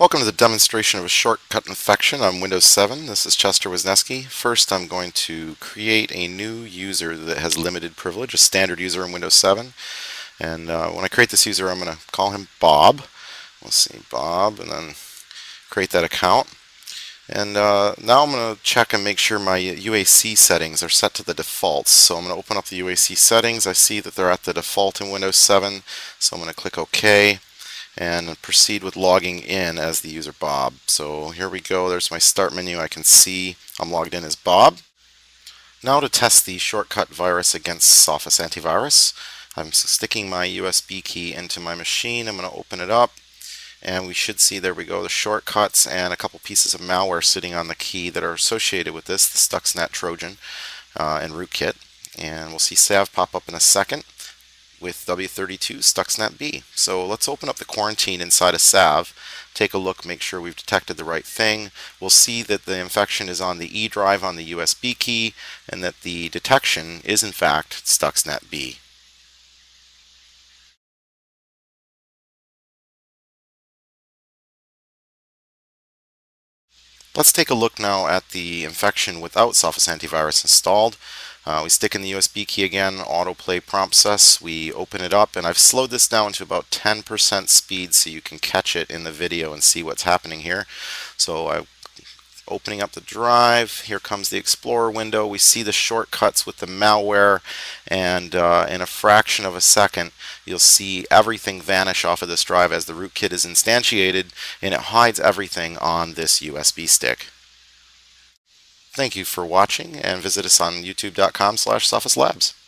Welcome to the demonstration of a shortcut infection on Windows 7. This is Chester Wisniewski. First, I'm going to create a new user that has limited privilege, a standard user in Windows 7. And when I create this user, I'm going to call him Bob. We'll see Bob, and then create that account. And now I'm going to check and make sure my UAC settings are set to the defaults. So I'm going to open up the UAC settings. I see that they're at the default in Windows 7, so I'm going to click OK. And proceed with logging in as the user Bob. So here we go, there's my start menu. I can see I'm logged in as Bob. Now to test the shortcut virus against Sophos antivirus, I'm sticking my USB key into my machine. I'm going to open it up, and we should see, there we go, the shortcuts and a couple pieces of malware sitting on the key that are associated with this, the Stuxnet Trojan and rootkit. And we'll see SAV pop up in a second with W32 Stuxnet B. So let's open up the quarantine inside of SAV, take a look, make sure we've detected the right thing. We'll see that the infection is on the E drive on the USB key, and that the detection is in fact Stuxnet B. Let's take a look now at the infection without Sophos antivirus installed. We stick in the USB key again, AutoPlay prompts us, we open it up, and I've slowed this down to about 10% speed so you can catch it in the video and see what's happening here. So I'm opening up the drive, here comes the Explorer window, we see the shortcuts with the malware, and in a fraction of a second you'll see everything vanish off of this drive as the rootkit is instantiated, and it hides everything on this USB stick. Thank you for watching, and visit us on youtube.com/sophoslabs.